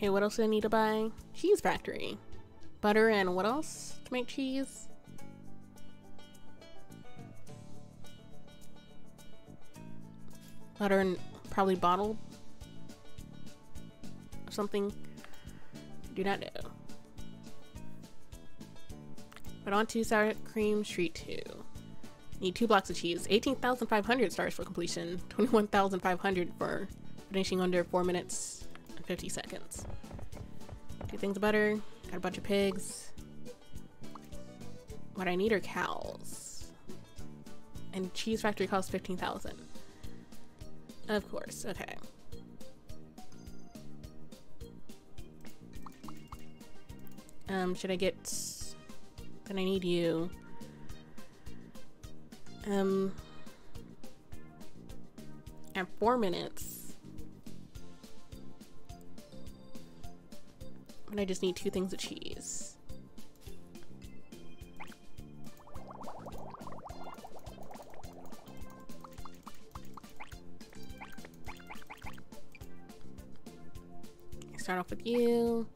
Okay, what else do I need to buy? Cheese factory. Butter and what else to make cheese? Butter and probably bottled or something. Do not know. But on to sour cream street 2. Need 2 blocks of cheese. 18,500 stars for completion. 21,500 for finishing under 4 minutes and 50 seconds. 2 things of butter. Got a bunch of pigs. What I need are cows. And cheese factory costs 15,000. Of course, okay. Should I get... Then I need you. At 4 minutes. And I just need 2 things of cheese. Start off with you.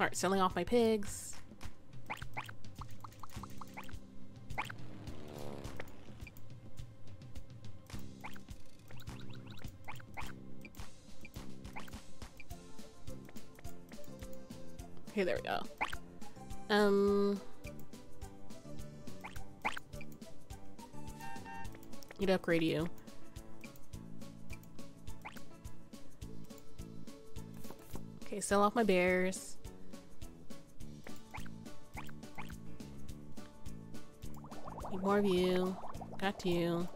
Alright, selling off my pigs. Okay, there we go. Need to upgrade you. Okay, sell off my bears. Need more of you. Got you.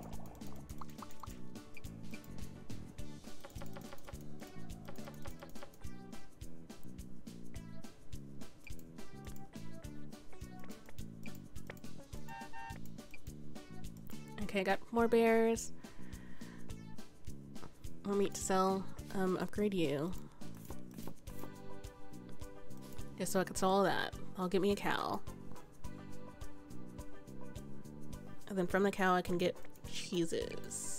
Okay, I got more bears. More meat to sell. Upgrade you. Just so I can sell all that. I'll get me a cow. And then from the cow I can get cheeses.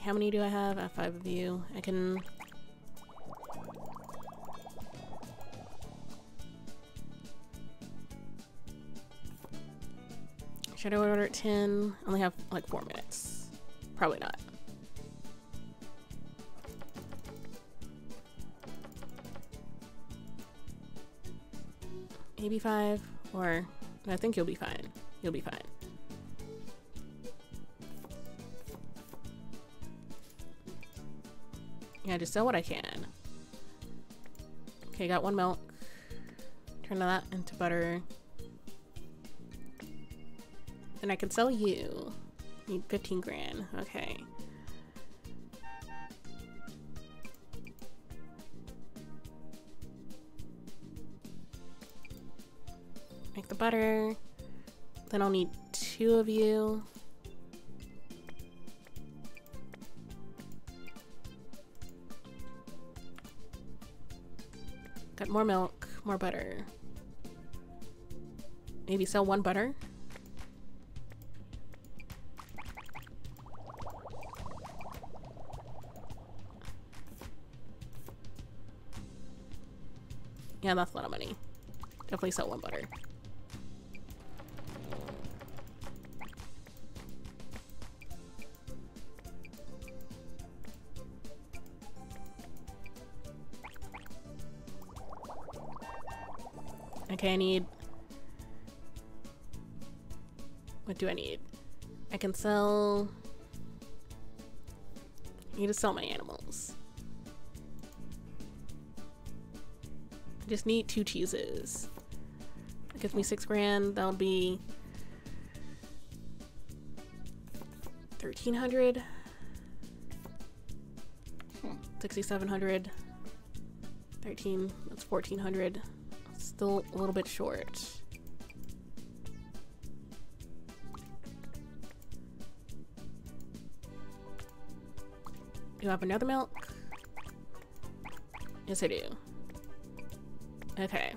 How many do I have? I have 5 of you. I can... Should I order at 10? I only have like 4 minutes. Probably not. Maybe 5, or I think you'll be fine. You'll be fine. Yeah, just sell what I can. Okay, got 1 milk. Turn that into butter. And I can sell you. Need 15 grand. Okay. Make the butter. Then I'll need 2 of you. Got more milk, more butter. Maybe sell 1 butter? Yeah, that's a lot of money. Definitely sell 1 butter. Okay, I need... What do I need? I can sell... I need to sell my animals. I just need 2 cheeses. That gives me 6 grand. That'll be... 1,300. 6,700. 13, that's 1,400. Still a little bit short. Do I have another milk? Yes, I do. Okay.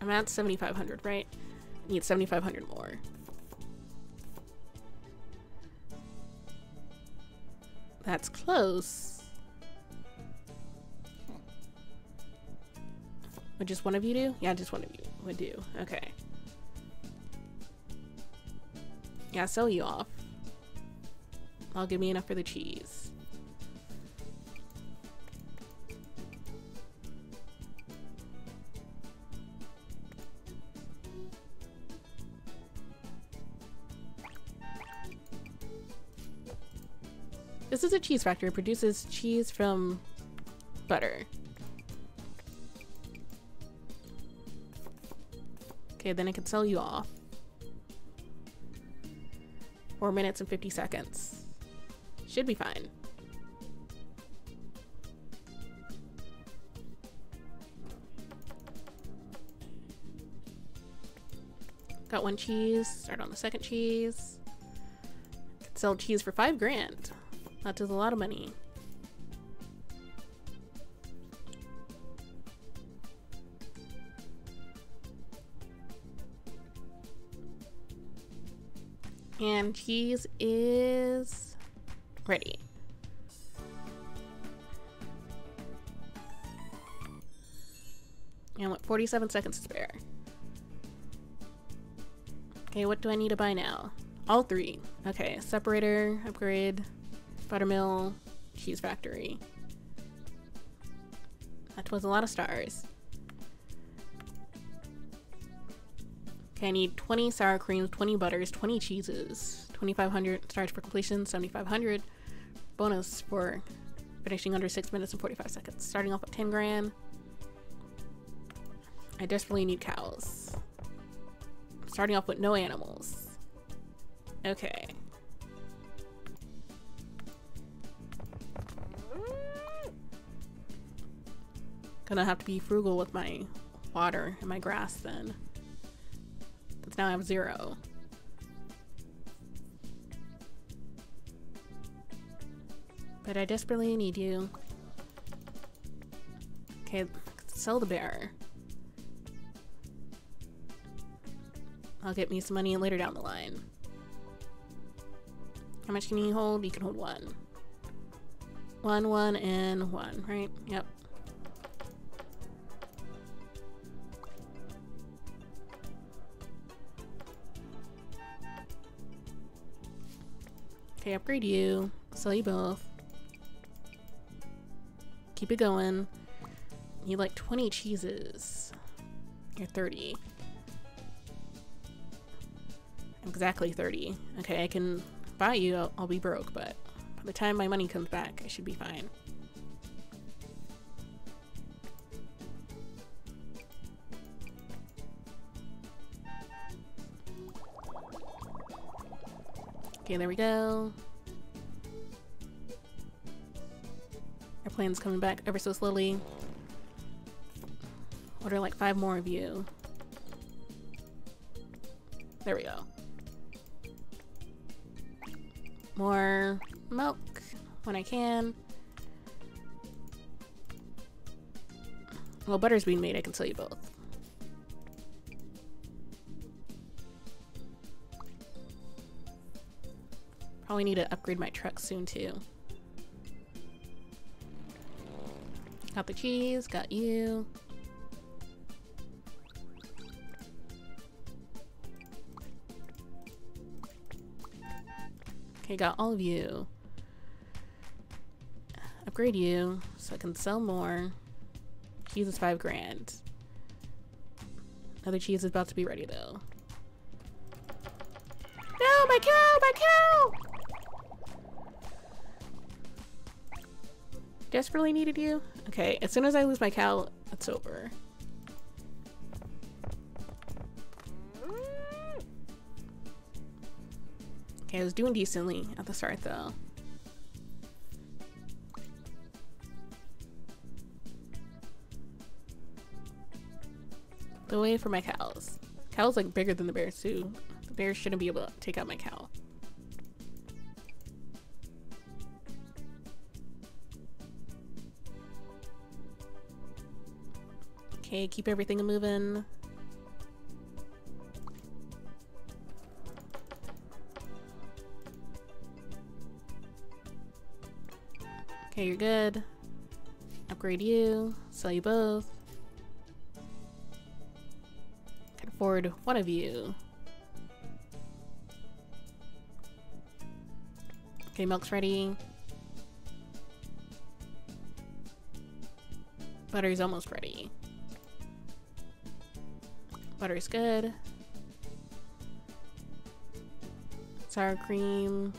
I'm at 7,500, right? I need 7,500 more. That's close. Would just one of you do? Yeah, just one of you would do. Okay. Yeah, sell you off. I'll give me enough for the cheese. This is a cheese factory. It produces cheese from butter. Okay, then I can sell you off. 4 minutes and 50 seconds. Should be fine. Got one cheese. Start on the second cheese. Could sell cheese for 5 grand. That does a lot of money. And cheese is ready. And what, 47 seconds to spare. Okay, what do I need to buy now? All three. Okay, separator, upgrade, buttermill, cheese factory. That was a lot of stars. Okay, I need 20 sour creams, 20 butters, 20 cheeses, 2,500 stars for completion, 7,500 bonus for finishing under 6 minutes and 45 seconds. Starting off at 10 grand. I desperately need cows. I'm starting off with no animals. Okay. Gonna have to be frugal with my water and my grass then. Now I have 0. But I desperately need you. Okay, sell the bear. I'll get me some money later down the line. How much can you hold? You can hold 1. 1, 1, and 1, right? Yep. Okay, upgrade you, sell you both, keep it going. You like 20 cheeses, you're 30. Exactly 30. Okay, I can buy you, I'll be broke, but by the time my money comes back, I should be fine. Okay, there we go. Our plane's coming back ever so slowly. Order like 5 more of you. There we go. More milk when I can. Well, butter's being made, I can sell you both. Probably need to upgrade my truck soon too. Got the cheese, got you. Okay, got all of you. Upgrade you so I can sell more. Cheese is 5 grand. Another cheese is about to be ready though. No, my cow, my cow! Desperately needed you? Okay, as soon as I lose my cow, it's over. Okay, I was doing decently at the start though. The way for my cows. Cows like bigger than the bears too. The bears shouldn't be able to take out my cow. Okay, keep everything moving. Okay, you're good. Upgrade you, sell you both. Can afford one of you. Okay, milk's ready. Butter's almost ready. Butter's good. Sour cream.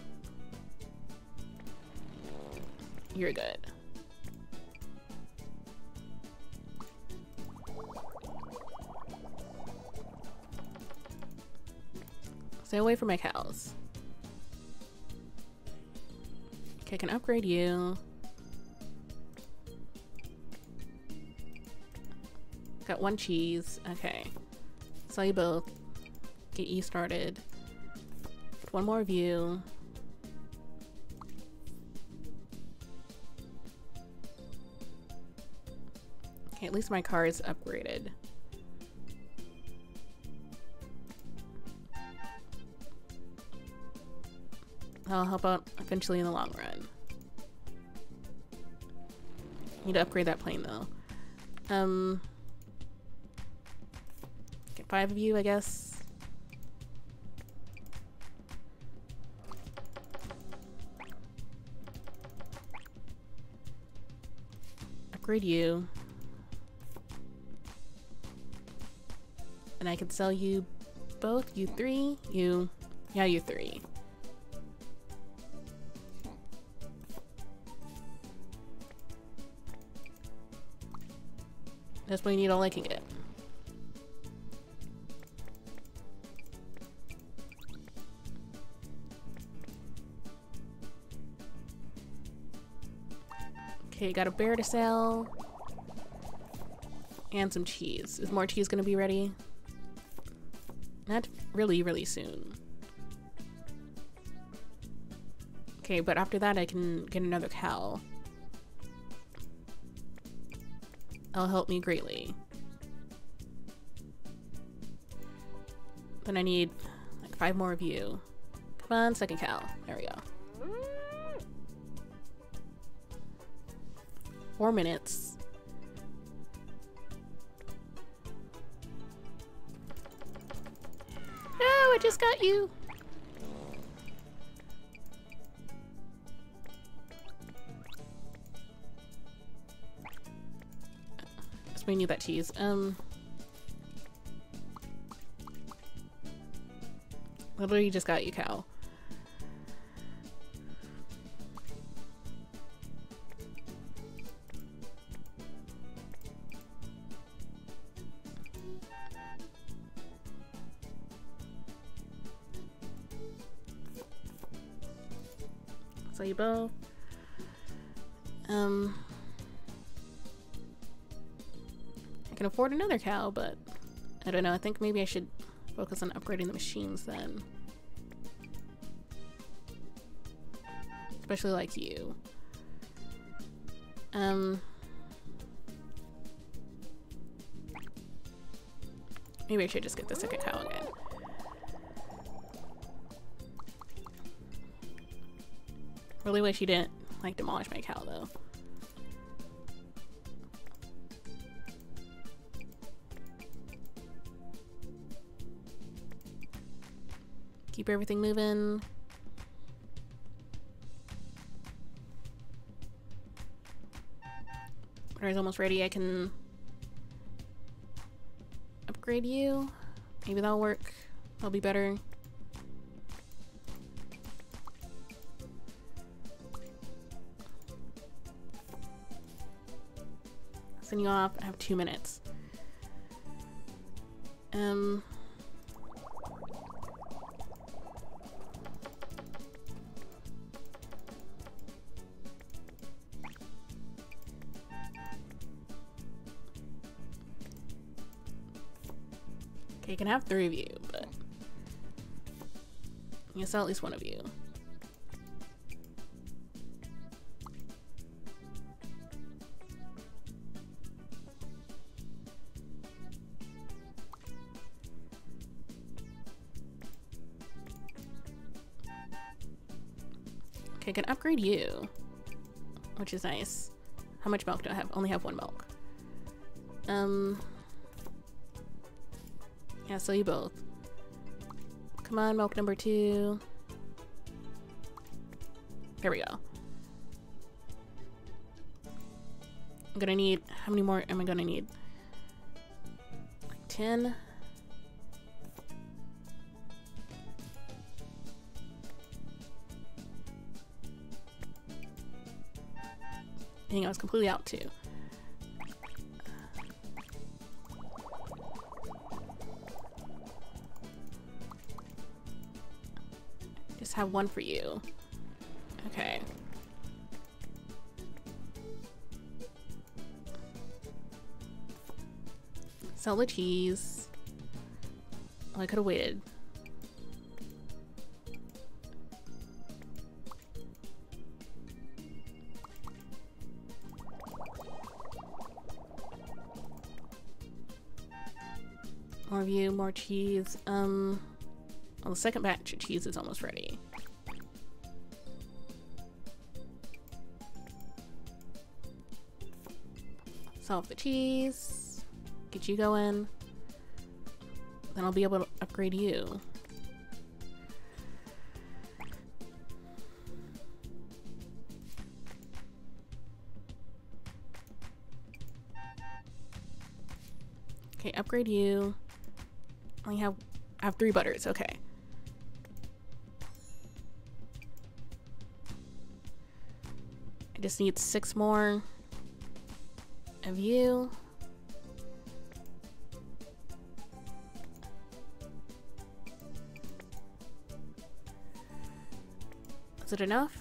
You're good. Stay away from my cows. Okay, I can upgrade you. Got one cheese. Okay. Sell you both. Get you started. One more view. At least my car is upgraded. I'll help out eventually in the long run. Need to upgrade that plane though. Get 5 of you, I guess. Upgrade you. And I could sell you both, you 3, you, yeah, you 3. That's what you need, all I can get. Okay, got a bear to sell. And some cheese. Is more cheese gonna be ready? Not really, really soon. Okay, but after that I can get another cow. That'll help me greatly. Then I need like 5 more of you. Come on, second cow. There we go. 4 minutes. I just got you. That's why we need that cheese. Literally just got you, cow. You both. I can afford another cow, but I don't know. I think maybe I should focus on upgrading the machines then. Especially like you. Maybe I should just get the second cow again. Really wish you didn't, like, demolish my cow, though. Keep everything moving. Butter's almost ready. I can upgrade you. Maybe that'll work. That'll be better. You off. I have 2 minutes. Okay, you can have 3 of you, but I guess at least one of you. Okay, I can upgrade you, which is nice. How much milk do I have? Only have one milk. Yeah, so you both. Come on, milk number 2. There we go. I'm gonna need, how many more am I gonna need? Like 10? I was completely out too. Just have one for you. Okay. Sell the cheese. Oh, I could have waited. More of you, more cheese. Well, the second batch of cheese is almost ready. Solve the cheese. Get you going. Then I'll be able to upgrade you. Okay, upgrade you. I have 3 butters, okay. I just need 6 more of you. Is it enough?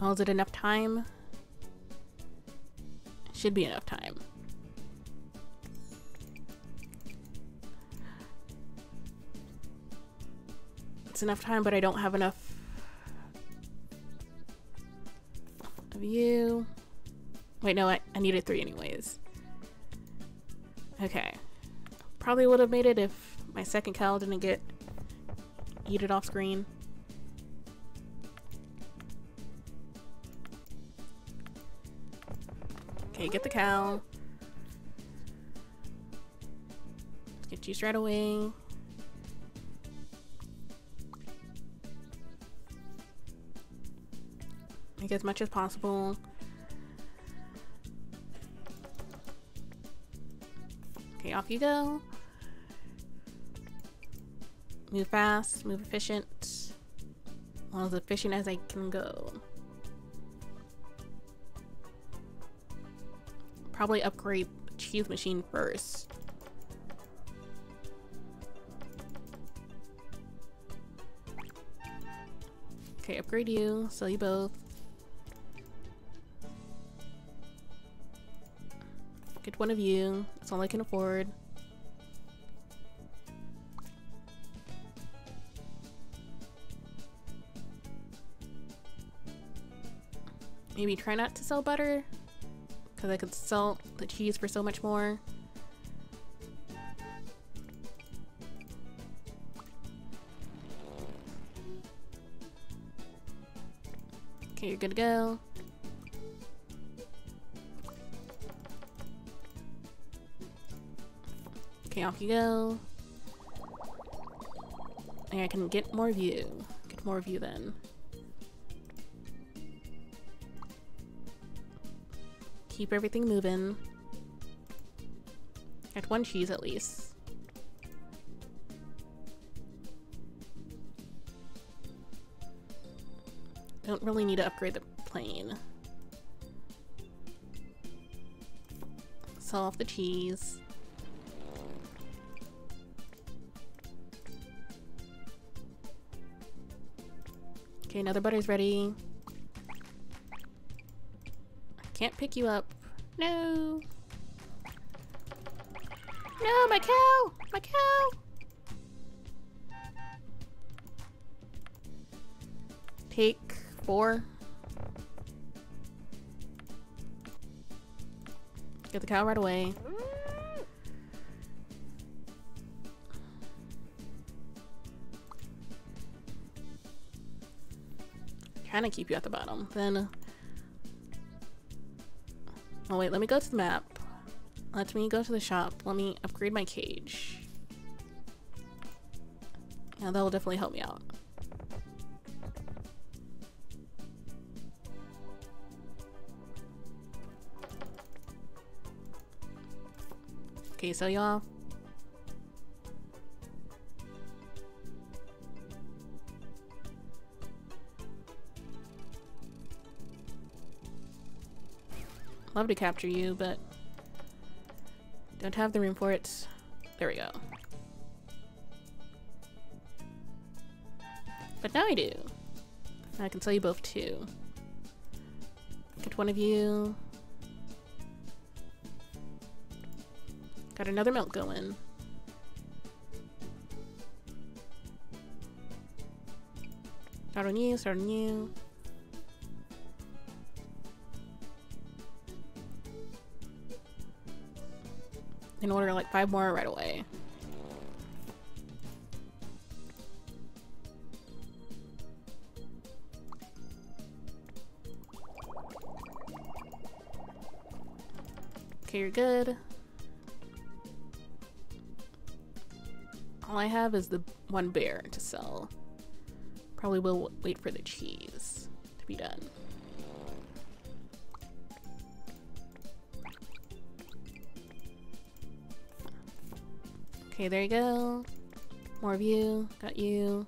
Oh, is it enough time? Should be enough time. It's enough time, but I don't have enough of you. Wait, no, I needed 3 anyways. Okay. Probably would have made it if my second cow didn't get yeeted off screen. Okay, get the cow. Get juice right away. Make as much as possible. Okay, off you go. Move fast, move efficient. Well, as efficient as I can go. Probably upgrade the cheese machine first. Okay, upgrade you, sell you both. Get one of you, that's all I can afford. Maybe try not to sell butter. I could sell the cheese for so much more. Okay, you're good to go. Okay, off you go. And I can get more of you. Get more of you then. Keep everything moving. Got one cheese at least. Don't really need to upgrade the plane. Sell off the cheese. Okay, another butter's ready. Can't pick you up. No. No, my cow! My cow! Take 4. Get the cow right away. trying to keep you at the bottom. Then, oh wait, let me go to the map. Let me go to the shop. Let me upgrade my cage. Yeah, that will definitely help me out. Okay, so y'all, love to capture you, but don't have the room for it. There we go. But now I do. I can sell you both too. Get one of you. Got another melt going. Start on you, start on you. Can order like 5 more right away. Okay, you're good. All I have is the one bear to sell. Probably will wait for the cheese to be done. Okay, there you go. More of you. Got you.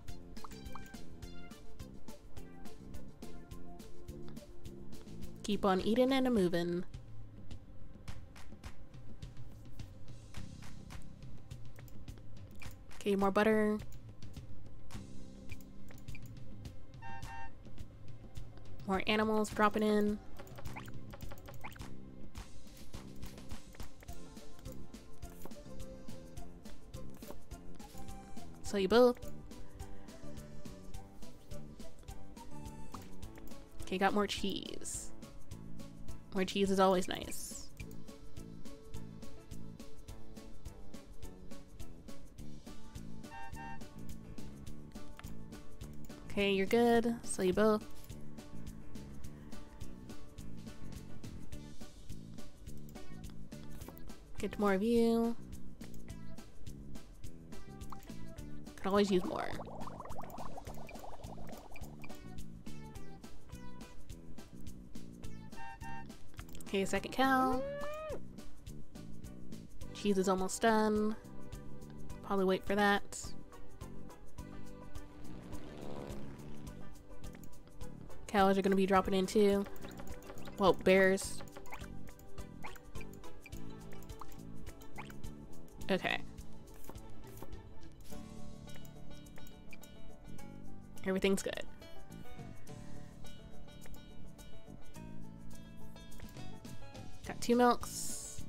Keep on eating and a-movin'. Okay, more butter. More animals dropping in. So you both. Okay, got more cheese. More cheese is always nice. Okay, you're good. So you both. Get more of you. Always use more. Okay, second cow. Cheese is almost done. Probably wait for that. Cows are gonna be dropping in too. Well, bears. Okay. Everything's good. Got 2 milks.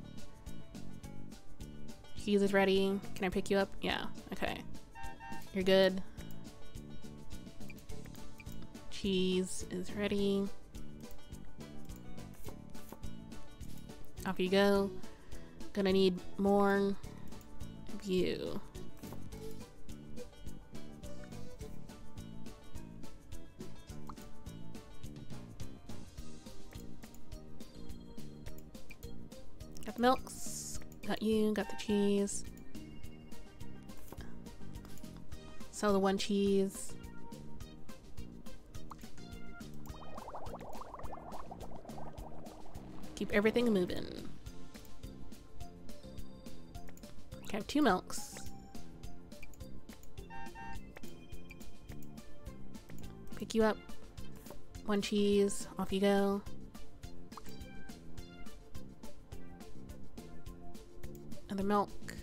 Cheese is ready. Can I pick you up? Yeah, okay. You're good. Cheese is ready. Off you go. Gonna need more of you. Milks, got you, got the cheese. Sell the one cheese. Keep everything moving. I have 2 milks. Pick you up. 1 cheese, off you go. The milk.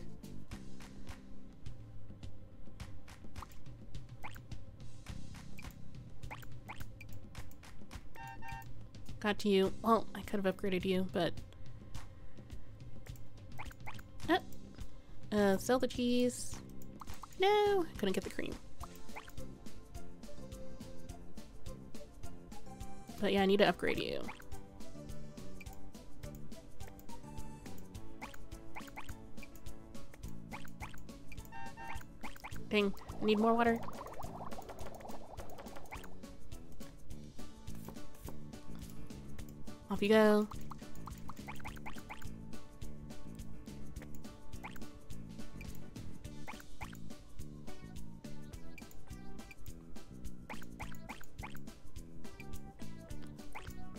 Got to you. Well, I could have upgraded you, but sell the cheese. No, I couldn't get the cream. But yeah, I need to upgrade you. I need more water. you go.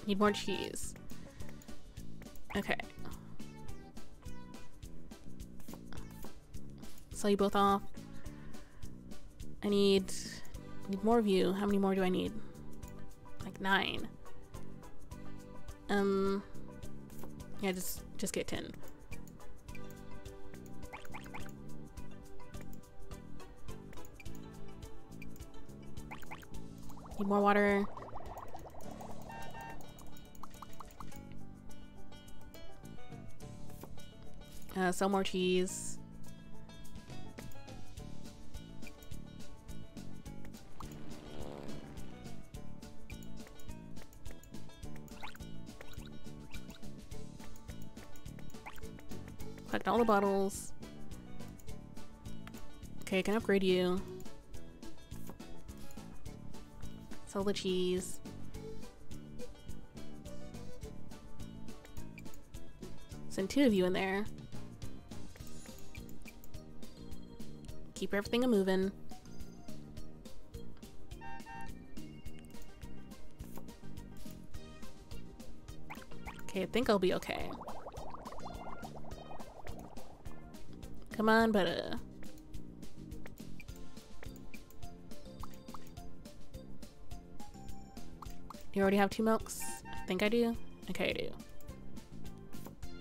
Need more cheese. Okay. Sell you both off. I need more of you. How many more do I need? Like 9. Yeah, just get 10. Need more water. Sell more cheese. Collect all the bottles. Okay, I can upgrade you. Sell the cheese. Send 2 of you in there. Keep everything a-movin'. Okay, I think I'll be okay. Come on, butter. You already have 2 milks? I think I do. Okay, I do.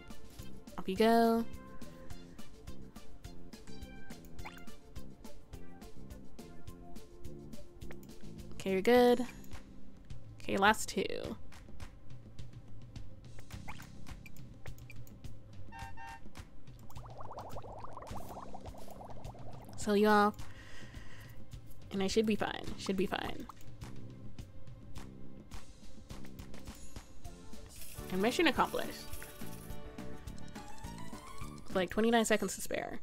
Up you go. Okay, you're good. Okay, last 2. Sell you off. And I should be fine. Should be fine. And mission accomplished. Like 29 seconds to spare.